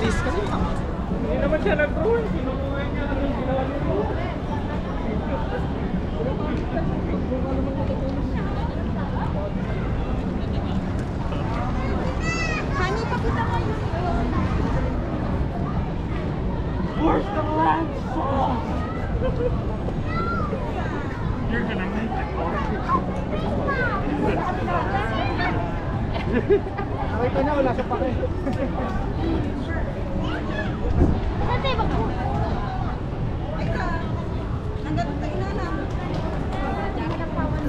artis kasi naman. Hindi naman siya nag-roll. Sinukuha niya. Anong ginawa niya? Honey, pakita mo yung where's the land sauce? You're gonna make it hard. Ito na, wala sa pake. Saan tayo bako? Eka, hanggang tayo na lang. Dami ng pawan.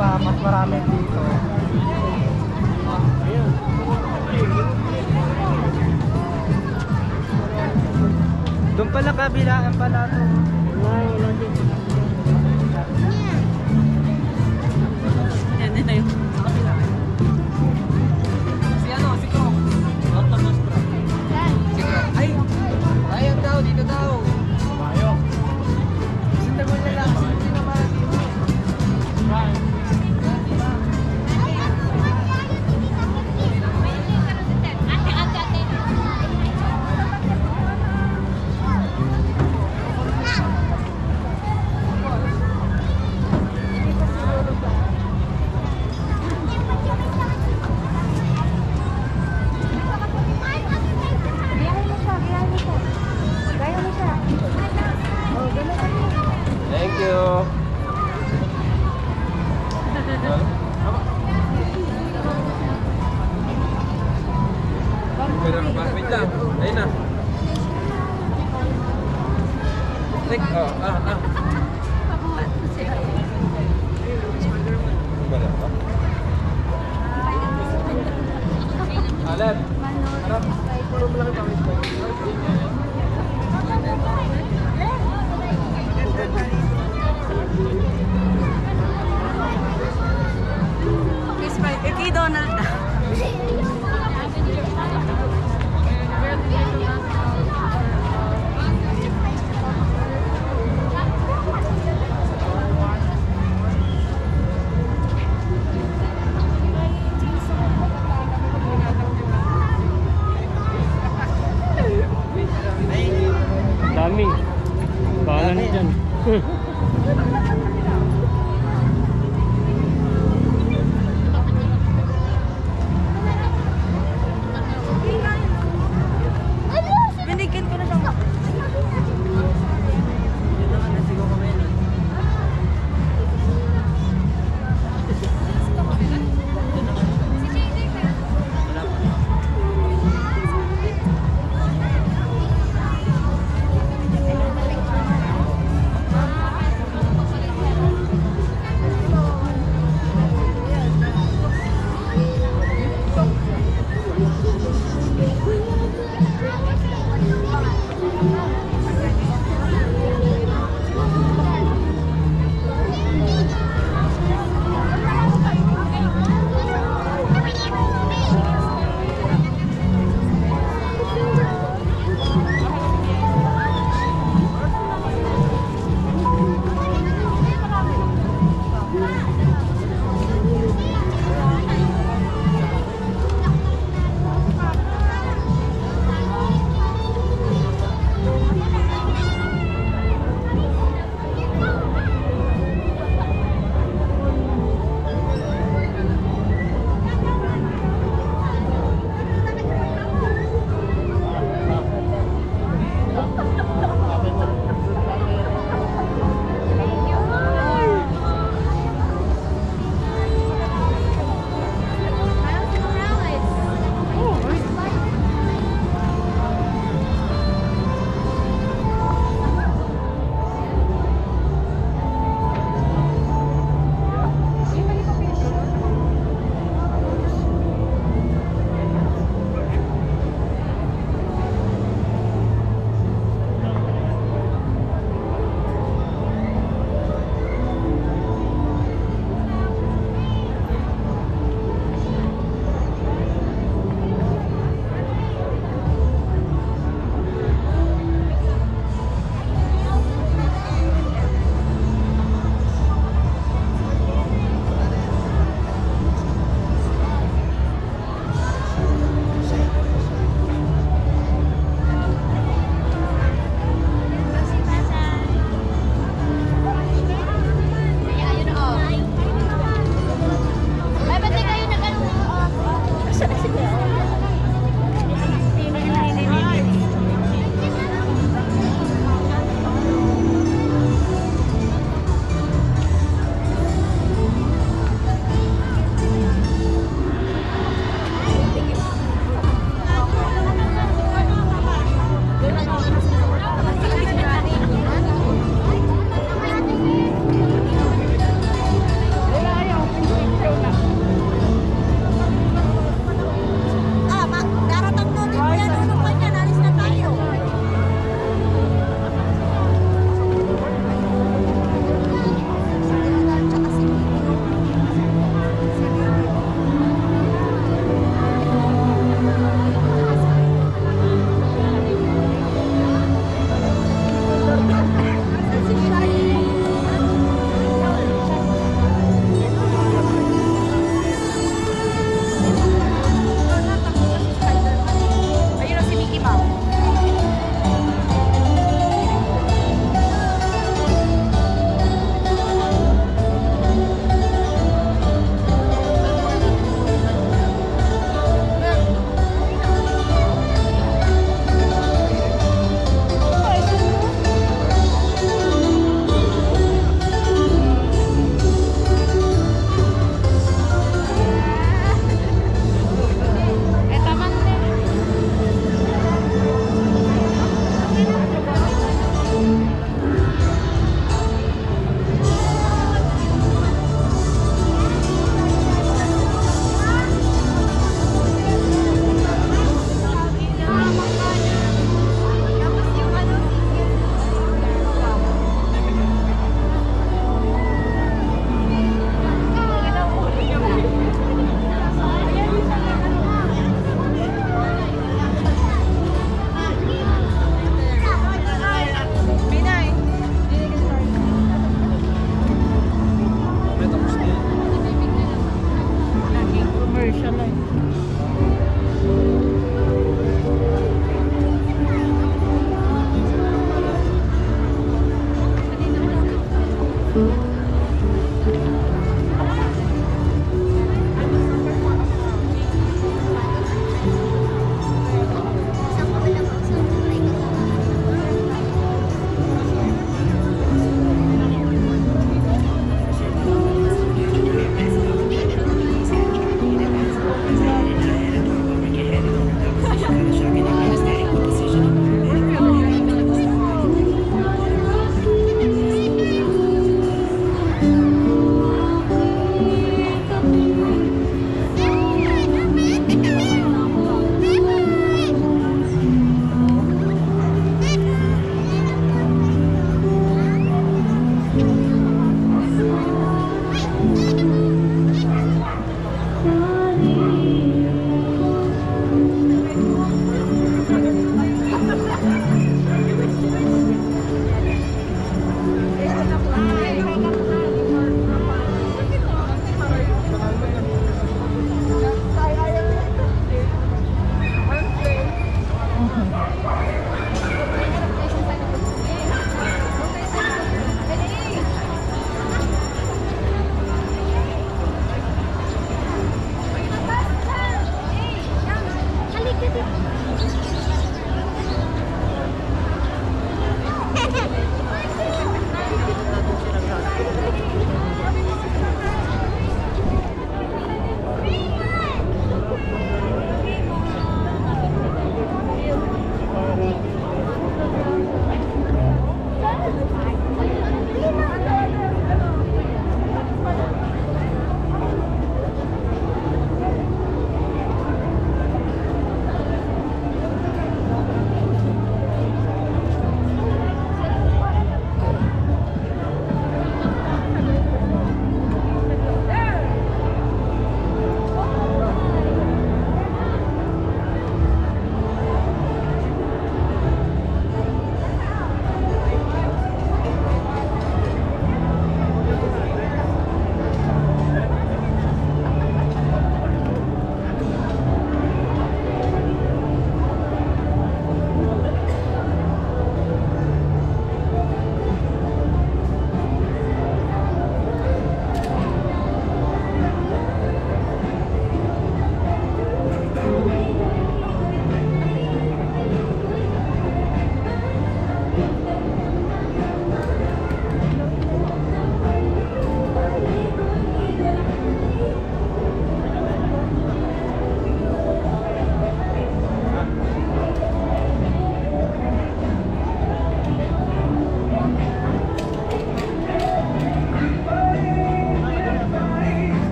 pa mas marami dito. Doon pala kabilaan pala ito. Yan, ito yun. Si ano, si Krong. Si Krong. Ay, ayaw daw, dito daw. Ayaw. Sinta mo nila kasi hindi na para dito. Right.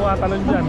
ko ata nun dyan.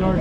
Hello!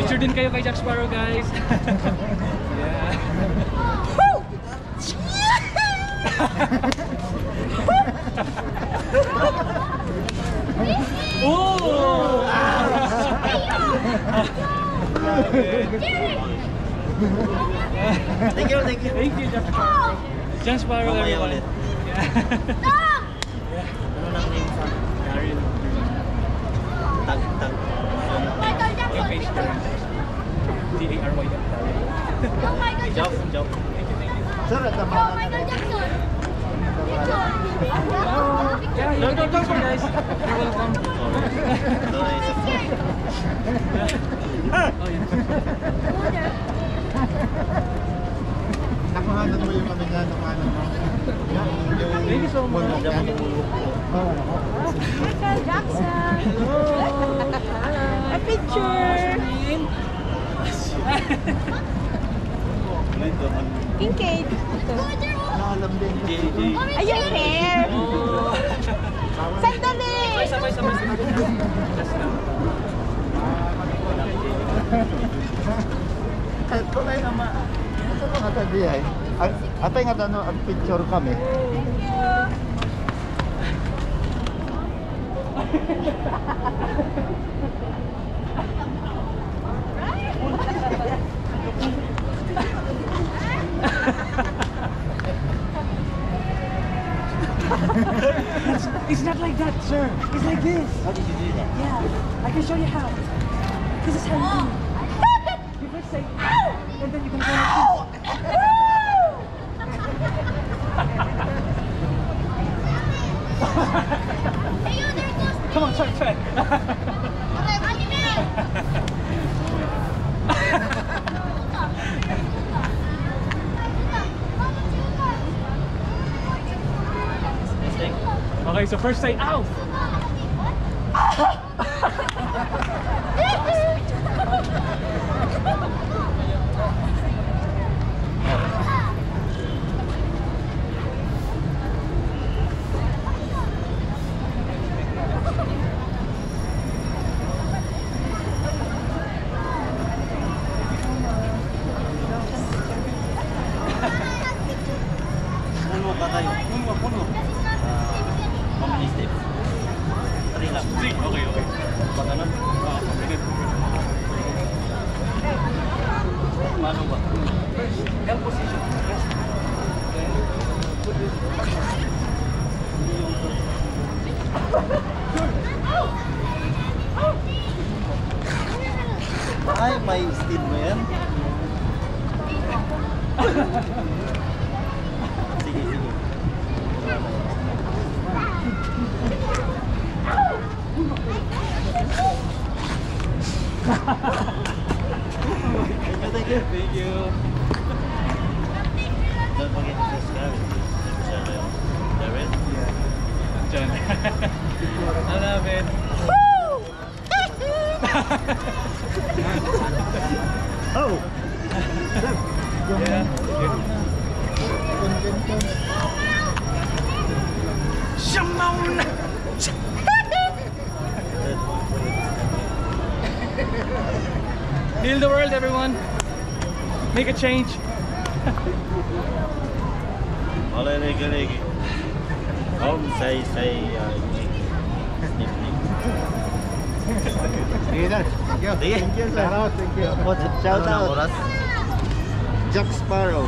Picture din kayo kay Jack Sparrow, guys! Yeah! Oh! Thank you, thank you! Thank you, Jack Sparrow! Jack Sparrow, everyone! Yeah! Picture kami. Thank you. It's not like that, sir. It's like this. How did you do that? Yeah, I can show you how. This is how you first say ow, and then you can go like come on, try. Okay, so first say ow. L position. Okay. may steam mo yan? Sige, sige. Thank you, thank you. Don't forget to subscribe. They're red? Yeah. John. I love it. Oh! Yeah. Shimon! Heal the world, everyone. Make a change. Home, thank you, sir. Thank you. What's a shout out? Jack Sparrow.